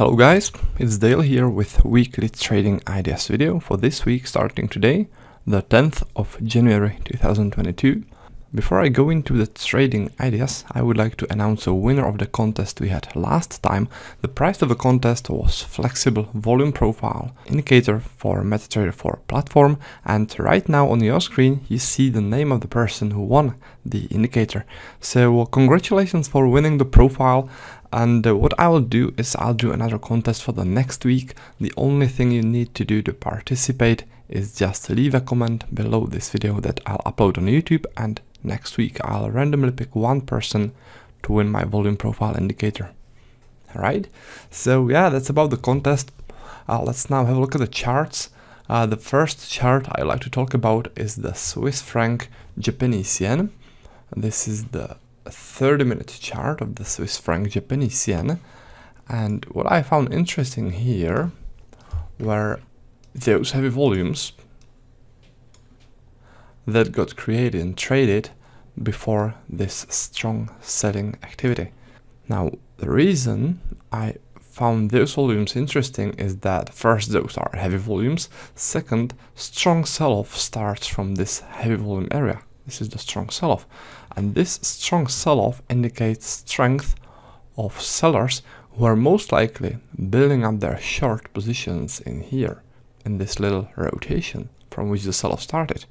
Hello guys, it's Dale here with weekly trading ideas video for this week starting today, the 10th of January 2022. Before I go into the trading ideas, I would like to announce a winner of the contest we had last time. The prize of the contest was Flexible Volume Profile, indicator for MetaTrader 4 platform, and right now on your screen you see the name of the person who won the indicator. So congratulations for winning the profile. And what I will do is I'll do another contest for the next week. The only thing you need to do to participate is just leave a comment below this video that I'll upload on YouTube, and next week I'll randomly pick one person to win my volume profile indicator. Alright, so yeah, that's about the contest. Let's now have a look at the charts. The first chart I like to talk about is the Swiss franc Japanese yen. This is the 30-minute chart of the Swiss franc Japanese yen, and what I found interesting here were those heavy volumes that got created and traded before this strong selling activity. Now, the reason I found those volumes interesting is that first, those are heavy volumes. Second, strong sell-off starts from this heavy volume area. This is the strong sell-off, and this strong sell-off indicates strength of sellers who are most likely building up their short positions in here, in this little rotation from which the sell-off started.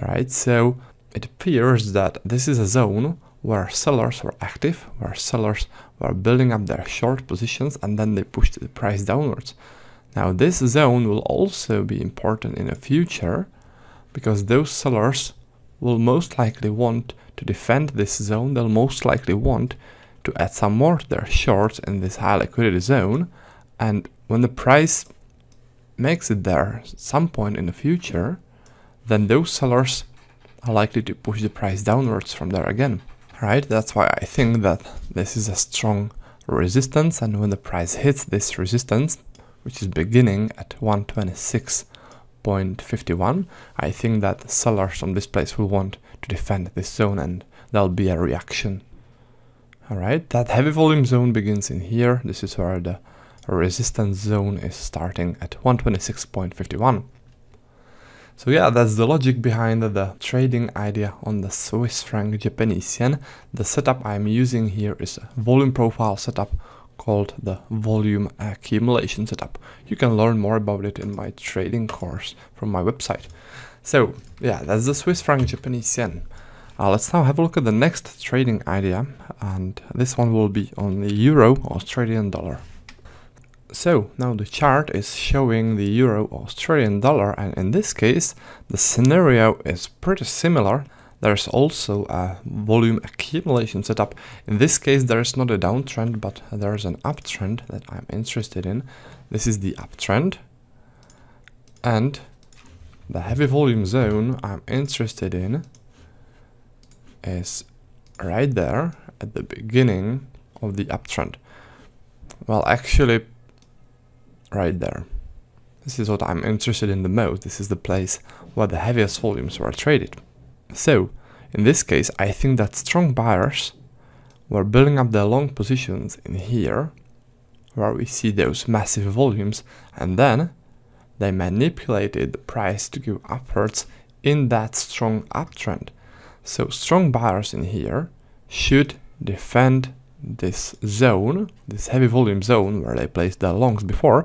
Alright, so it appears that this is a zone where sellers were active, where sellers were building up their short positions, and then they pushed the price downwards. Now this zone will also be important in the future, because those sellers will most likely want to defend this zone. They'll most likely want to add some more to their shorts in this high liquidity zone, and when the price makes it there at some point in the future, then those sellers are likely to push the price downwards from there again. Right? That's why I think that this is a strong resistance, and when the price hits this resistance, which is beginning at 126.51, I think that the sellers from this place will want to defend this zone, and there'll be a reaction. Alright, that heavy volume zone begins in here. This is where the resistance zone is starting at 126.51. So yeah, that's the logic behind the trading idea on the Swiss franc Japanese yen. The setup I'm using here is a volume profile setup called the volume accumulation setup. You can learn more about it in my trading course from my website. So yeah, that's the Swiss franc Japanese yen. Let's now have a look at the next trading idea, and this one will be on the euro Australian dollar. So now the chart is showing the euro Australian dollar, and in this case the scenario is pretty similar. There's also a volume accumulation setup. In this case, there is not a downtrend, but there's an uptrend that I'm interested in. This is the uptrend, and the heavy volume zone I'm interested in is right there at the beginning of the uptrend. Well, actually, right there. This is what I'm interested in the most. This is the place where the heaviest volumes were traded. So, in this case, I think that strong buyers were building up their long positions in here, where we see those massive volumes, and then they manipulated the price to go upwards in that strong uptrend. So, strong buyers in here should defend this zone, this heavy volume zone where they placed their longs before,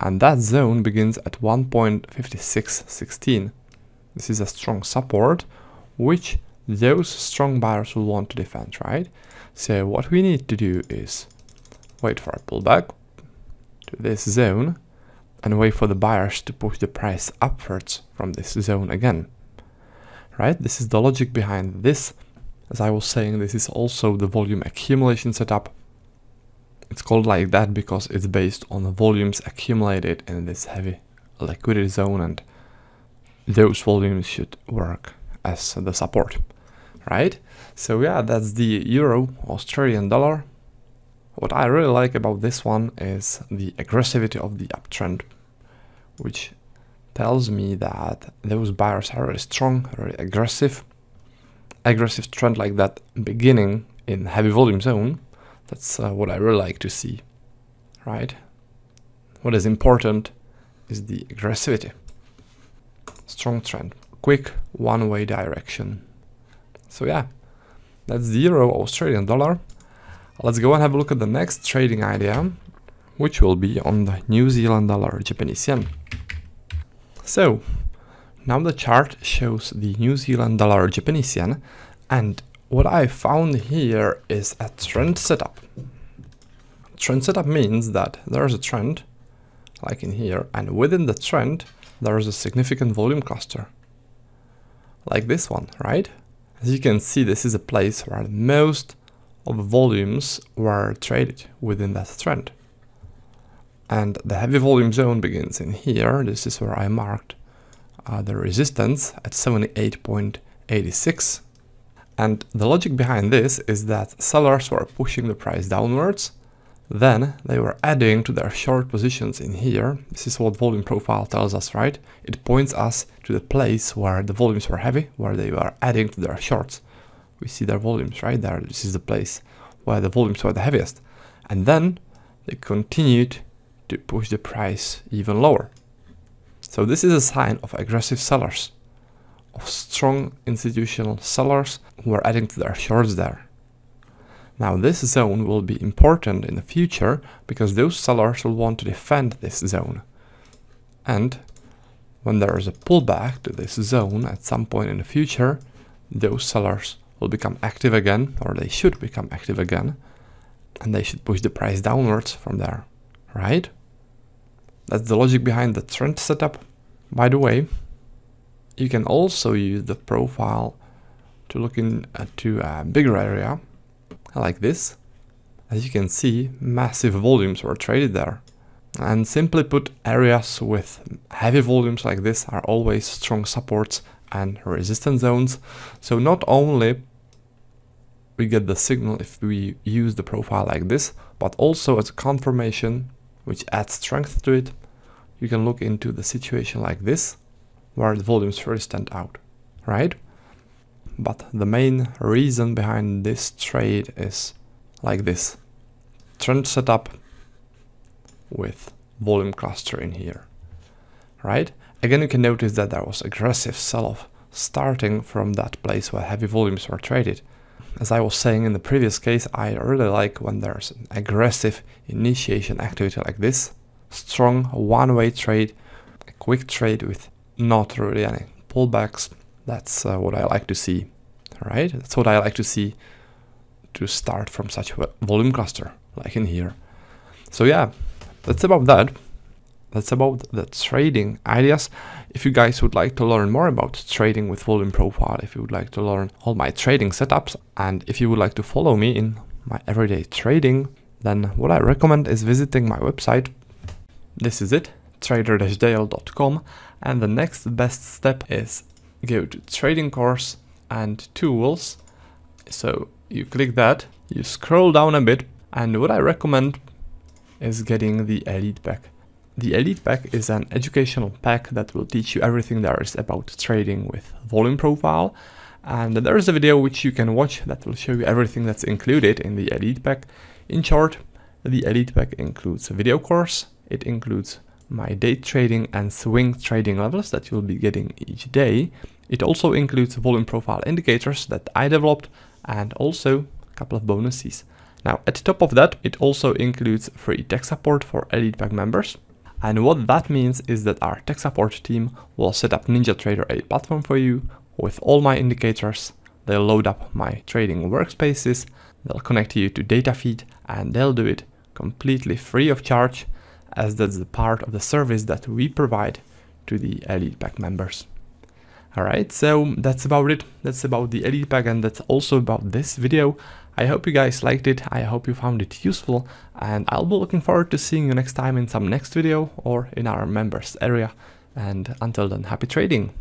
and that zone begins at 1.5616. This is a strong support, which those strong buyers will want to defend, right? So what we need to do is wait for a pullback to this zone and wait for the buyers to push the price upwards from this zone again, right? This is the logic behind this. As I was saying, this is also the volume accumulation setup. It's called like that because it's based on the volumes accumulated in this heavy liquidity zone, and those volumes should work as the support, right? So yeah, that's the euro Australian dollar. What I really like about this one is the aggressivity of the uptrend, which tells me that those buyers are really strong, really aggressive. Aggressive trend like that beginning in heavy volume zone, that's what I really like to see. right? What is important is the aggressivity. Strong trend, quick one-way direction. So yeah, that's the euro, Australian dollar. Let's go and have a look at the next trading idea, which will be on the New Zealand dollar, Japanese yen. So now the chart shows the New Zealand dollar, Japanese yen, and what I found here is a trend setup. Trend setup means that there's a trend, like in here, and within the trend there is a significant volume cluster, like this one, right? As you can see, this is a place where most of the volumes were traded within that trend. And the heavy volume zone begins in here. This is where I marked the resistance at 78.86. And the logic behind this is that sellers were pushing the price downwards, then they were adding to their short positions in here. This is what volume profile tells us, right? It points us to the place where the volumes were heavy, where they were adding to their shorts. We see their volumes right there. This is the place where the volumes were the heaviest. And then they continued to push the price even lower. So this is a sign of aggressive sellers, of strong institutional sellers who are adding to their shorts there. Now this zone will be important in the future because those sellers will want to defend this zone. And when there is a pullback to this zone at some point in the future, those sellers will become active again, or they should become active again, and they should push the price downwards from there, right? That's the logic behind the trend setup. By the way, you can also use the profile to look into a bigger area, like this. As you can see, massive volumes were traded there. And simply put, areas with heavy volumes like this are always strong supports and resistance zones. So not only we get the signal if we use the profile like this, but also as a confirmation, which adds strength to it, you can look into the situation like this, where the volumes really stand out, right? But the main reason behind this trade is like this. Trend setup with volume cluster in here, right? Again, you can notice that there was aggressive sell-off starting from that place where heavy volumes were traded. As I was saying in the previous case, I really like when there's an aggressive initiation activity like this. Strong one-way trade, a quick trade with not really any pullbacks. That's what I like to see, right? That's what I like to see, to start from such a volume cluster, like in here. So yeah, that's about that. That's about the trading ideas. If you guys would like to learn more about trading with volume profile, if you would like to learn all my trading setups, and if you would like to follow me in my everyday trading, then what I recommend is visiting my website. This is it, trader-dale.com. And the next best step is go to trading course and tools. So you click that, you scroll down a bit, and what I recommend is getting the Elite Pack. The Elite Pack is an educational pack that will teach you everything there is about trading with volume profile. And there is a video which you can watch that will show you everything that's included in the Elite Pack. In short, the Elite Pack includes a video course, it includes my day trading and swing trading levels that you'll be getting each day. It also includes volume profile indicators that I developed, and also a couple of bonuses. Now, at the top of that, it also includes free tech support for Elite Pack members. And what that means is that our tech support team will set up NinjaTrader, a platform for you with all my indicators. They'll load up my trading workspaces, they'll connect you to data feed, and they'll do it completely free of charge, as that's the part of the service that we provide to the Elite Pack members. All right, so that's about it. That's about the Elite Pack, and that's also about this video. I hope you guys liked it. I hope you found it useful, and I'll be looking forward to seeing you next time in some next video or in our members area. And until then, happy trading.